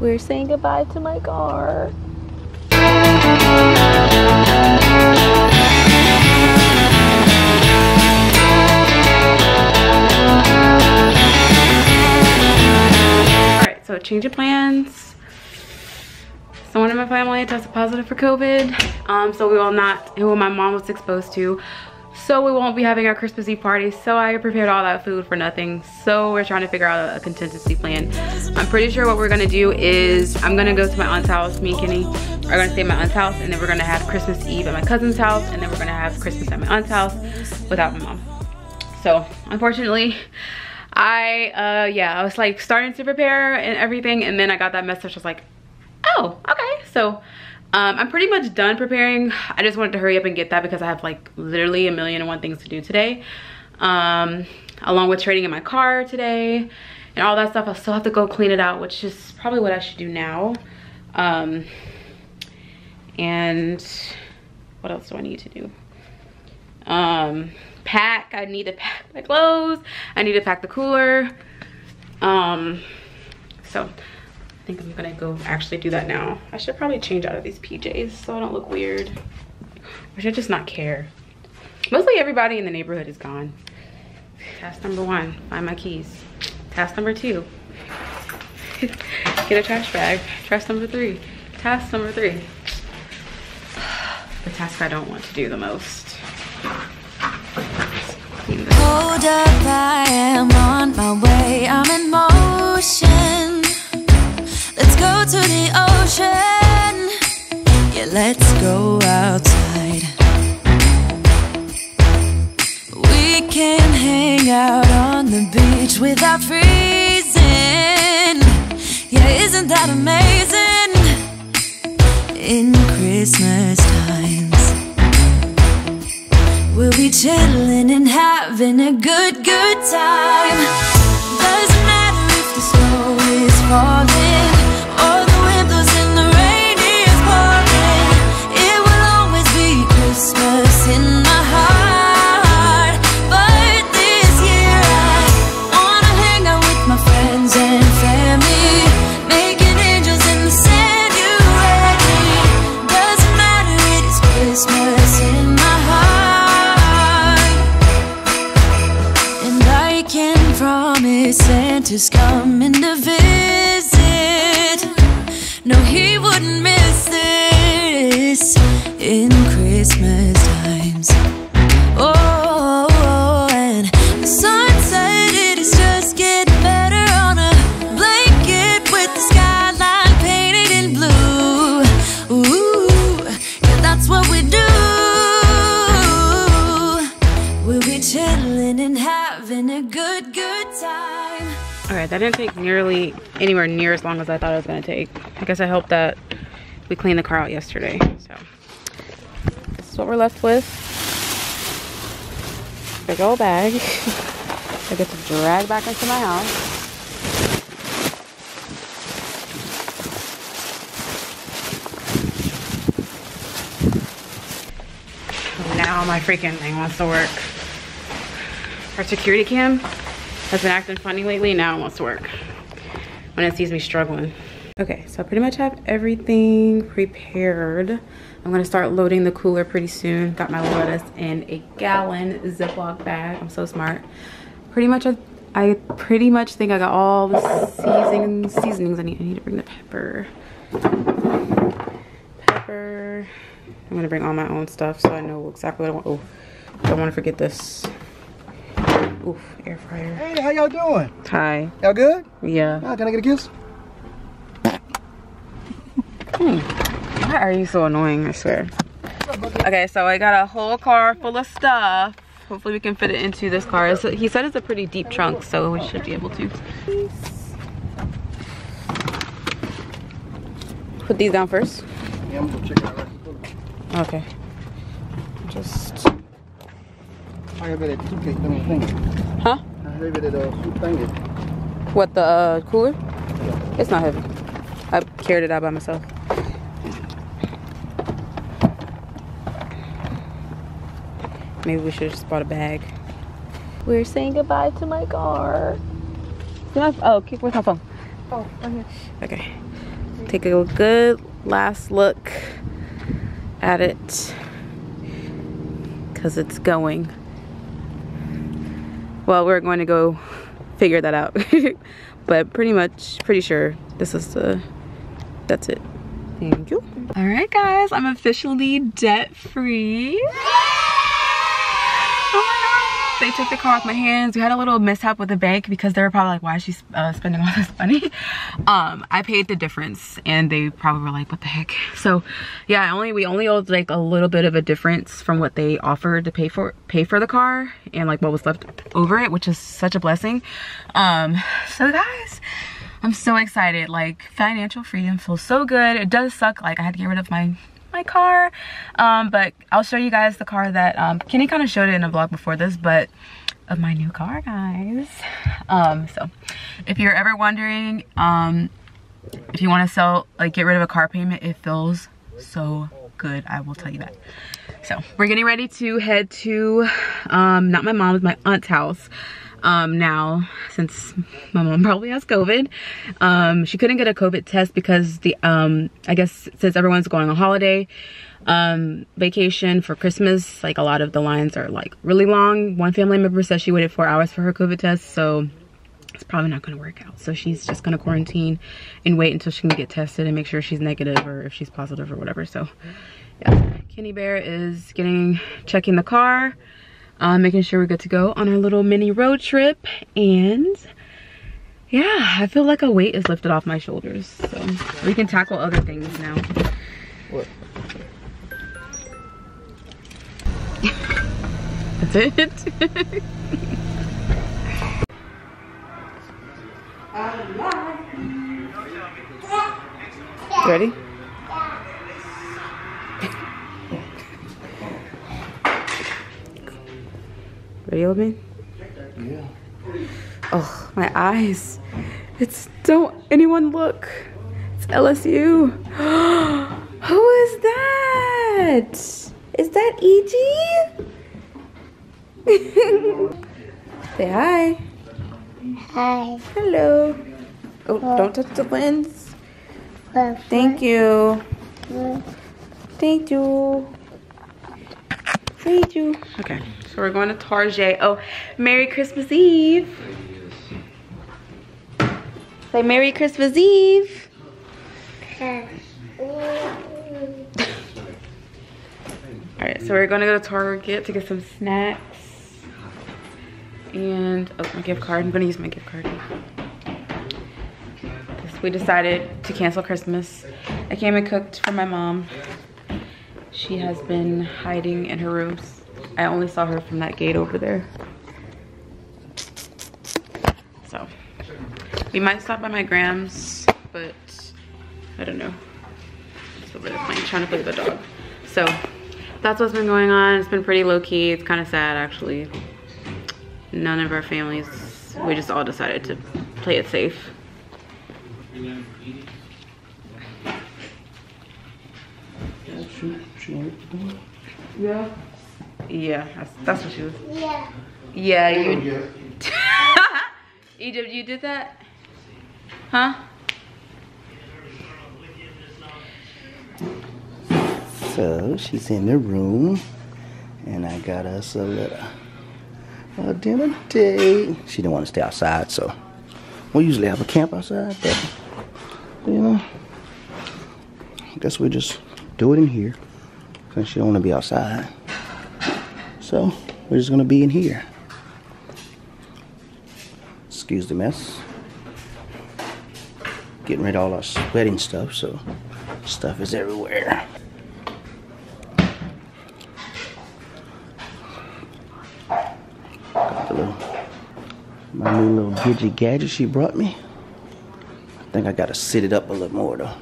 We're saying goodbye to my car. Alright, so change of plans. Someone in my family tested positive for COVID. So we will not, who my mom was exposed to. So we won't be having our Christmas Eve party. So I prepared all that food for nothing. So we're trying to figure out a contingency plan. I'm pretty sure what we're gonna do is I'm gonna go to my aunt's house. Me and Kenny are gonna stay at my aunt's house, and then we're gonna have Christmas Eve at my cousin's house, and then we're gonna have Christmas at my aunt's house without my mom. So unfortunately, I was like starting to prepare and everything, and then I got that message. I was like, oh, okay. So I'm pretty much done preparing. I just wanted to hurry up and get that because I have like literally a million and one things to do today. Along with trading in my car today and all that stuff. I still have to go clean it out, which is probably what I should do now. And what else do I need to do? Pack. I need to pack my clothes. I need to pack the cooler. So I think I'm gonna go actually do that now. I should probably change out of these PJs so I don't look weird. I should just not care. Mostly everybody in the neighborhood is gone. Task number one, find my keys. Task number two, get a trash bag. Task number three, the task I don't want to do the most. Hold up, I am on my way, I'm in motion. Let's go to the ocean. Yeah, let's go outside. We can hang out on the beach without freezing. Yeah, isn't that amazing? In Christmas times, we'll be chilling and having a good time. Doesn't matter if the snow is falling. Santa's coming to visit. No, he wouldn't miss this in Christmas times. Oh, and the sunset, it is just getting better on a blanket with the skyline painted in blue. Ooh, yeah, that's what we do. We'll be chilling and having a good time. All right, that didn't take nearly anywhere near as long as I thought it was gonna take. I guess I hope that we cleaned the car out yesterday. So this is what we're left with. Big old bag. I get to drag back into my house. Now my freaking thing wants to work. Our security cam has been acting funny lately. Now it wants to work when it sees me struggling. Okay, so I pretty much have everything prepared. I'm gonna start loading the cooler pretty soon. Got my lettuce in a gallon Ziploc bag. I'm so smart. Pretty much, I pretty much think I got all the seasonings I need. I need to bring the pepper. I'm gonna bring all my own stuff so I know exactly what I want. Oh, don't want to forget this. Oof, air fryer. Hey, how y'all doing? Hi. Y'all good? Yeah. Oh, can I get a kiss? Why are you so annoying, I swear. Okay, so I got a whole car full of stuff. Hopefully we can fit it into this car. So he said it's a pretty deep trunk, so we should be able to. Put these down first. Yeah, I'm gonna check it out. Okay. Just... Huh? What, the cooler? It's not heavy. I carried it out by myself. Maybe we should have just bought a bag. We're saying goodbye to my car. Oh, keep with my phone. Oh, right here. Okay. take a good last look at it, because it's going. Well, we're going to go figure that out. But pretty sure this is that's it. Thank you. All right, guys, I'm officially debt free. Yay! Oh my God. They took the car off my hands. We had a little mishap with the bank because they were probably like, why is she spending all this money? I paid the difference and they probably were like, what the heck? So yeah, we only owed like a little bit of a difference from what they offered to pay for the car and like what was left over it, which is such a blessing. So guys, I'm so excited. Like, financial freedom feels so good. It does suck, like I had to get rid of my car, but I'll show you guys the car that Kenny kind of showed it in a vlog before this, but of my new car, guys. So if you're ever wondering if you want to sell, like, get rid of a car payment, it feels so good, I will tell you that. So we're getting ready to head to not my mom's, my aunt's house now, since my mom probably has COVID. She couldn't get a COVID test because the I guess since everyone's going on holiday vacation for Christmas, like a lot of the lines are like really long. One family member said she waited 4 hours for her COVID test, so it's probably not going to work out. So she's just going to quarantine and wait until she can get tested and make sure she's negative, or if she's positive or whatever. So yeah, Kenny Bear is checking the car, making sure we're good to go on our little mini road trip. And yeah, I feel like a weight is lifted off my shoulders, so we can tackle other things now. That's it. You ready? Ready, old man? Yeah. Oh, my eyes. It's, don't anyone look. It's LSU. Who is that? Is that E.G.? Say hi. Hi. Hello. Oh, hello. Don't touch the lens. Hello. Thank you. Hello. Thank you. Thank you. Okay. So we're going to Target. Oh, Merry Christmas Eve. Say Merry Christmas Eve. Alright, so we're going to go to Target to get some snacks. And, oh, my gift card. I'm going to use my gift card. We decided to cancel Christmas. I came and cooked for my mom. She has been hiding in her rooms. I only saw her from that gate over there. So, we might stop by my Grams, but I don't know. It's over there playing, trying to play with the dog. So, that's what's been going on. It's been pretty low-key. It's kind of sad, actually. None of our families, we just all decided to play it safe. Yeah. Yeah, that's what she was. Yeah. Yeah, you. Egypt, you did that? Huh? So she's in the room, and I got us a dinner date. She didn't want to stay outside, so we usually have a camp outside, but you know, I guess we just do it in here because she don't want to be outside. So, we're just gonna be in here. Excuse the mess. Getting rid of all our sweating stuff, so stuff is everywhere. Got the my new little Gidget gadget she brought me. I think I gotta sit it up a little more though.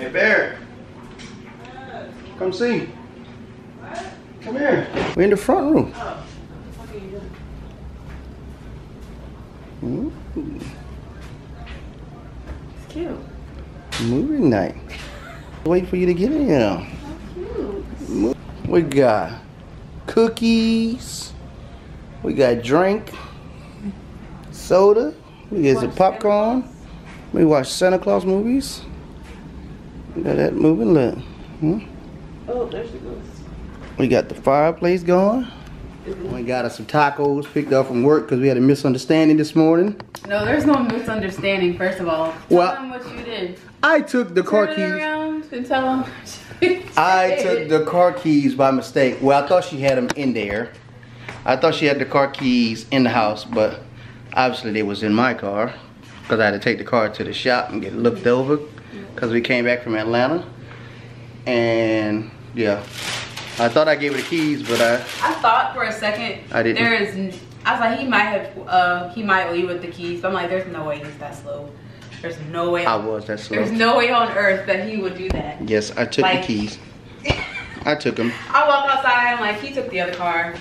Hey, Bear. Come see. What? Come here. We're in the front room. Oh. What the fuck are you doing? Ooh. It's cute. Movie night. Wait for you to get in here. How cute. We got cookies. We got drink. Soda. We get some popcorn. We watch Santa Claus movies. We got that movie, look. Hmm? Oh, there she goes. We got the fireplace going. We got us some tacos picked up from work because we had a misunderstanding this morning. No, there's no misunderstanding, first of all. Well, tell them what you did. I took the car keys. Turn around and tell them what you did. I took the car keys by mistake. Well, I thought she had them in there. I thought she had the car keys in the house, but obviously they was in my car because I had to take the car to the shop and get it looked over because we came back from Atlanta. And yeah, I thought I gave her the keys, but I thought for a second I didn't. I was like, he might leave with the keys. But I'm like, there's no way he's that slow. There's no way. I was that slow. There's no way on earth that he would do that. Yes, I took the keys. I took them. I walked outside. I'm like, he took the other car.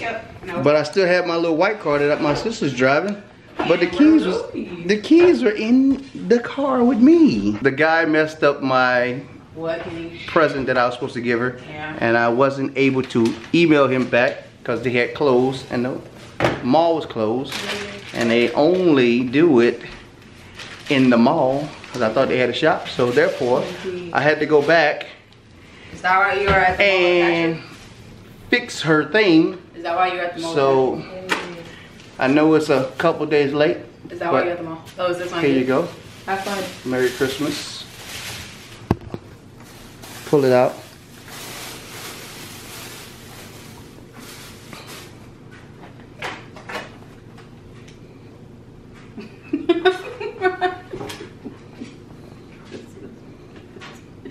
Yep. No. But I still had my little white car that my sister's driving. But the keys were in the car with me. The guy messed up my present that I was supposed to give her, and I wasn't able to email him back because they had closed and the mall was closed, and they only do it in the mall because I thought they had a shop. So therefore, I had to go back. Is that right? You were at the mall and fix her thing. Is that why you're at the mall? So. I know it's a couple days late. Is that why you got them all? Oh, is this one? Here you go. Have fun. Merry Christmas. Pull it out.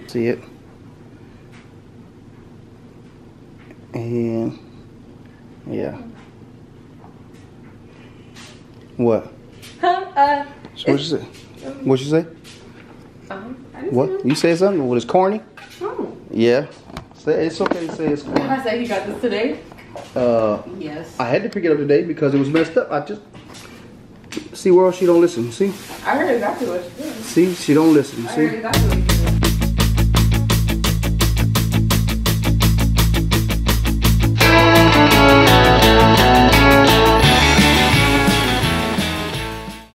See it? And yeah. What? So what you say? What you say? What? You say something? What is corny? Oh. Yeah. Say it's okay to say it's corny. I said you got this today. Yes. I had to pick it up today because it was messed up. I just see, she don't listen. See? I heard exactly what she did. See, she don't listen. See? I heard exactly what she did.